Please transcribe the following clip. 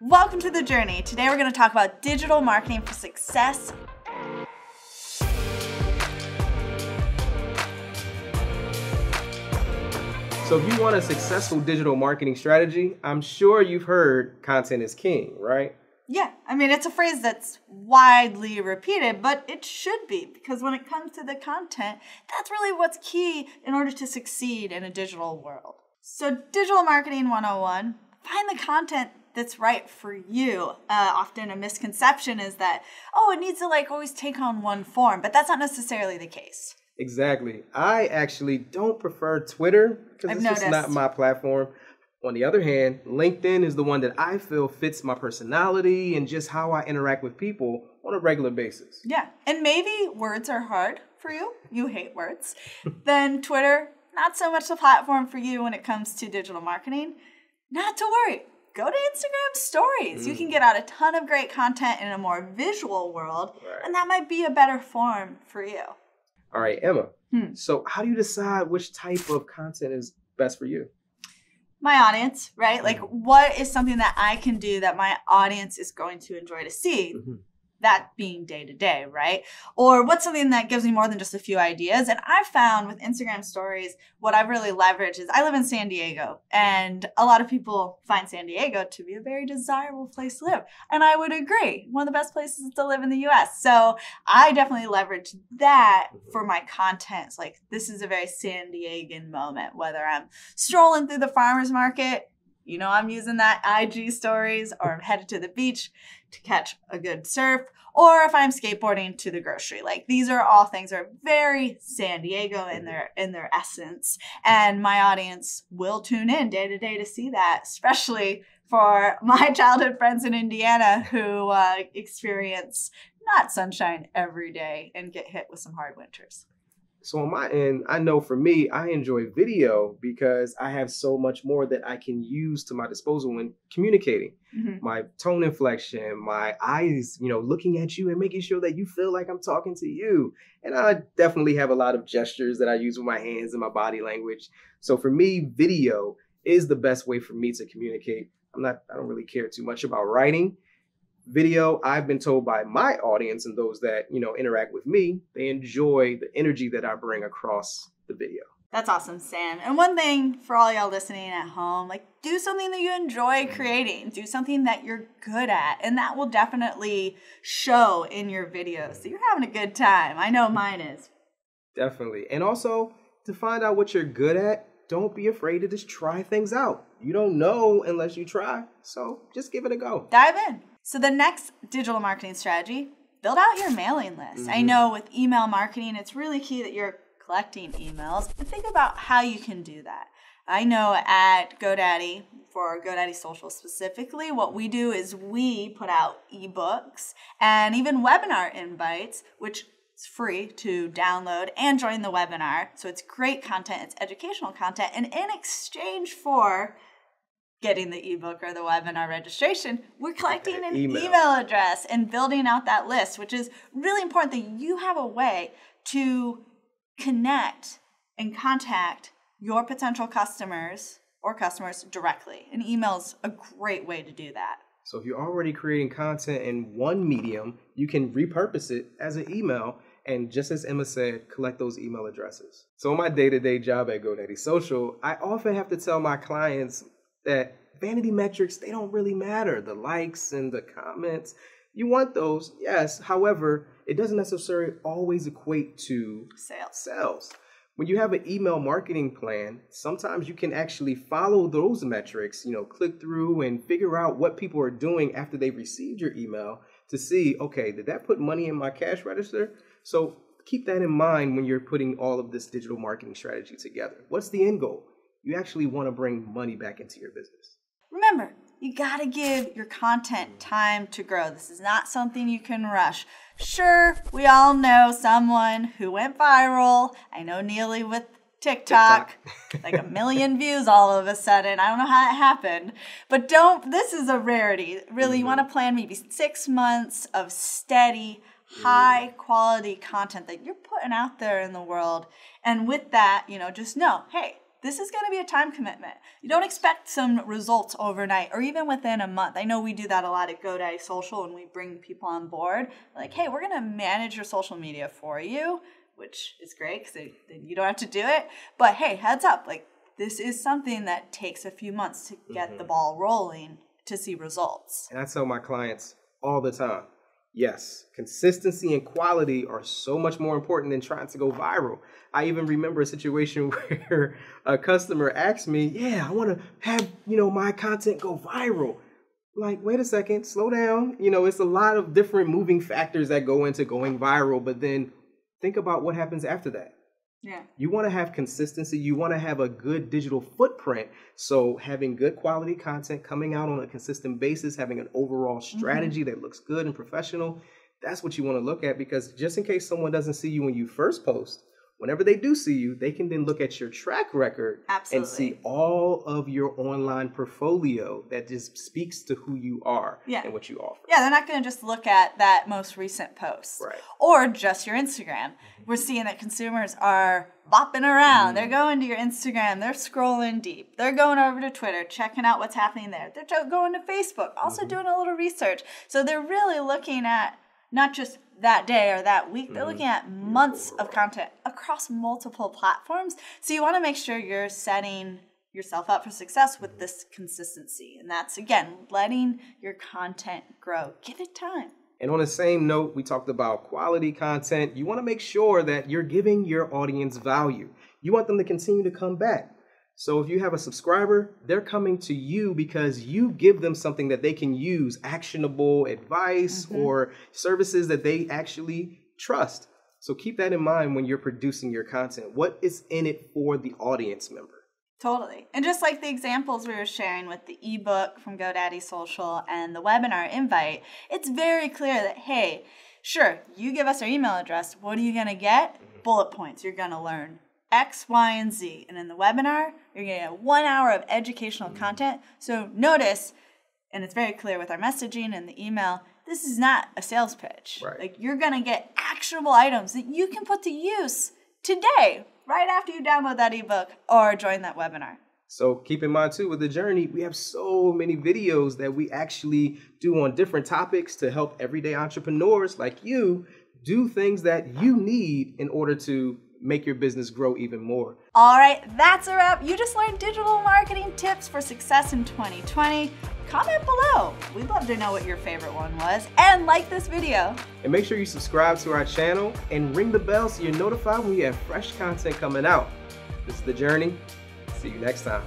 Welcome to The Journey. Today we're going to talk about digital marketing for success. So if you want a successful digital marketing strategy, I'm sure you've heard content is king, right? Yeah, I mean, it's a phrase that's widely repeated, but it should be, because when it comes to the content, that's really what's key in order to succeed in a digital world. So Digital Marketing 101, find the content that's right for you. Often a misconception is that, oh, it needs to like always take on one form, but that's not necessarily the case. Exactly. I actually don't prefer Twitter because it's just not my platform. On the other hand, LinkedIn is the one that I feel fits my personality and just how I interact with people on a regular basis. Yeah. And maybe words are hard for you. You hate words. Then Twitter, not so much the platform for you when it comes to digital marketing. Not to worry. Go to Instagram stories. You can get out a ton of great content in a more visual world, and that might be a better form for you. All right, Emma. So how do you decide which type of content is best for you? My audience, right? Like, what is something that I can do that my audience is going to enjoy to see? That being day to day, right? Or what's something that gives me more than just a few ideas? And I've found with Instagram stories, what I've really leveraged is I live in San Diego, and a lot of people find San Diego to be a very desirable place to live. And I would agree, one of the best places to live in the US. So I definitely leverage that for my content. It's like, this is a very San Diegan moment, whether I'm strolling through the farmer's market, you know, I'm using that IG stories, or I'm headed to the beach to catch a good surf, or if I'm skateboarding to the grocery. Like, these are all things that are very San Diego in their essence. And my audience will tune in day to day to see that, especially for my childhood friends in Indiana who experience not sunshine every day and get hit with some hard winters. So on my end, I know for me, I enjoy video because I have so much more that I can use to my disposal when communicating. My tone inflection, my eyes, you know, looking at you and making sure that you feel like I'm talking to you. And I definitely have a lot of gestures that I use with my hands and my body language. So for me, video is the best way for me to communicate. I don't really care too much about writing. Video, I've been told by my audience and those that, you know, interact with me, they enjoy the energy that I bring across the video. That's awesome, Sam. And one thing for all y'all listening at home, like, do something that you enjoy creating. Do something that you're good at. And that will definitely show in your videos. So you're having a good time. I know mine is. Definitely. And also, to find out what you're good at, don't be afraid to just try things out. You don't know unless you try. So just give it a go. Dive in. So the next digital marketing strategy, build out your mailing list. I know with email marketing, it's really key that you're collecting emails, but think about how you can do that. I know at GoDaddy, for GoDaddy Social specifically, what we do is we put out ebooks and even webinar invites, which it's free to download and join the webinar. So it's great content, it's educational content, and in exchange for getting the ebook or the webinar registration, we're collecting an email address and building out that list, which is really important that you have a way to connect and contact your potential customers or customers directly. And email is a great way to do that. So if you're already creating content in one medium, you can repurpose it as an email. And just as Emma said, collect those email addresses. So in my day-to-day job at GoDaddy Social, I often have to tell my clients that vanity metrics, they don't really matter. The likes and the comments, you want those, yes. However, it doesn't necessarily always equate to sales. When you have an email marketing plan, sometimes you can actually follow those metrics, you know, click through and figure out what people are doing after they've received your email to see, okay, did that put money in my cash register? So keep that in mind when you're putting all of this digital marketing strategy together. What's the end goal? You actually want to bring money back into your business. Remember, you got to give your content time to grow. This is not something you can rush. Sure, we all know someone who went viral. I know Neely with TikTok. Like a million views all of a sudden. I don't know how it happened. But this is a rarity. Really, you want to plan maybe 6 months of steady, high quality content that you're putting out there in the world. And with that, you know, just know, hey, this is going to be a time commitment. You don't expect some results overnight or even within a month. I know we do that a lot at GoDaddy Social when we bring people on board. Like, hey, we're going to manage your social media for you, which is great because then you don't have to do it. But hey, heads up, like this is something that takes a few months to get the ball rolling to see results. And I tell my clients all the time, yes, consistency and quality are so much more important than trying to go viral. I even remember a situation where a customer asked me, yeah, I want to have, my content go viral. Like, wait a second, slow down. It's a lot of different moving factors that go into going viral, but then think about what happens after that. Yeah. You want to have consistency. You want to have a good digital footprint. So having good quality content coming out on a consistent basis, having an overall strategy that looks good and professional, that's what you want to look at, because just in case someone doesn't see you when you first post, whenever they do see you, they can then look at your track record and see all of your online portfolio that just speaks to who you are and what you offer. Yeah, they're not going to just look at that most recent post or just your Instagram. We're seeing that consumers are bopping around. They're going to your Instagram. They're scrolling deep. They're going over to Twitter, checking out what's happening there. They're going to Facebook, also doing a little research. So they're really looking at not just that day or that week, they're looking at months of content across multiple platforms. So you want to make sure you're setting yourself up for success with this consistency. And that's, again, letting your content grow. Give it time. And on the same note, we talked about quality content. You want to make sure that you're giving your audience value. You want them to continue to come back. So if you have a subscriber, they're coming to you because you give them something that they can use, actionable advice or services that they actually trust. So keep that in mind when you're producing your content. What is in it for the audience member? Totally. And just like the examples we were sharing with the ebook from GoDaddy Social and the webinar invite, it's very clear that, hey, sure, you give us our email address. What are you going to get? Bullet points. You're going to learn X, Y, and Z. And in the webinar, you're going to get 1 hour of educational content. So notice, and it's very clear with our messaging and the email, this is not a sales pitch. Like, you're going to get actionable items that you can put to use today, right after you download that ebook or join that webinar. So keep in mind too, with The Journey, we have so many videos that we actually do on different topics to help everyday entrepreneurs like you do things that you need in order to make your business grow even more. All right, that's a wrap. You just learned digital marketing tips for success in 2020. Comment below. We'd love to know what your favorite one was, and like this video. And make sure you subscribe to our channel and ring the bell so you're notified when we have fresh content coming out. This is The Journey. See you next time.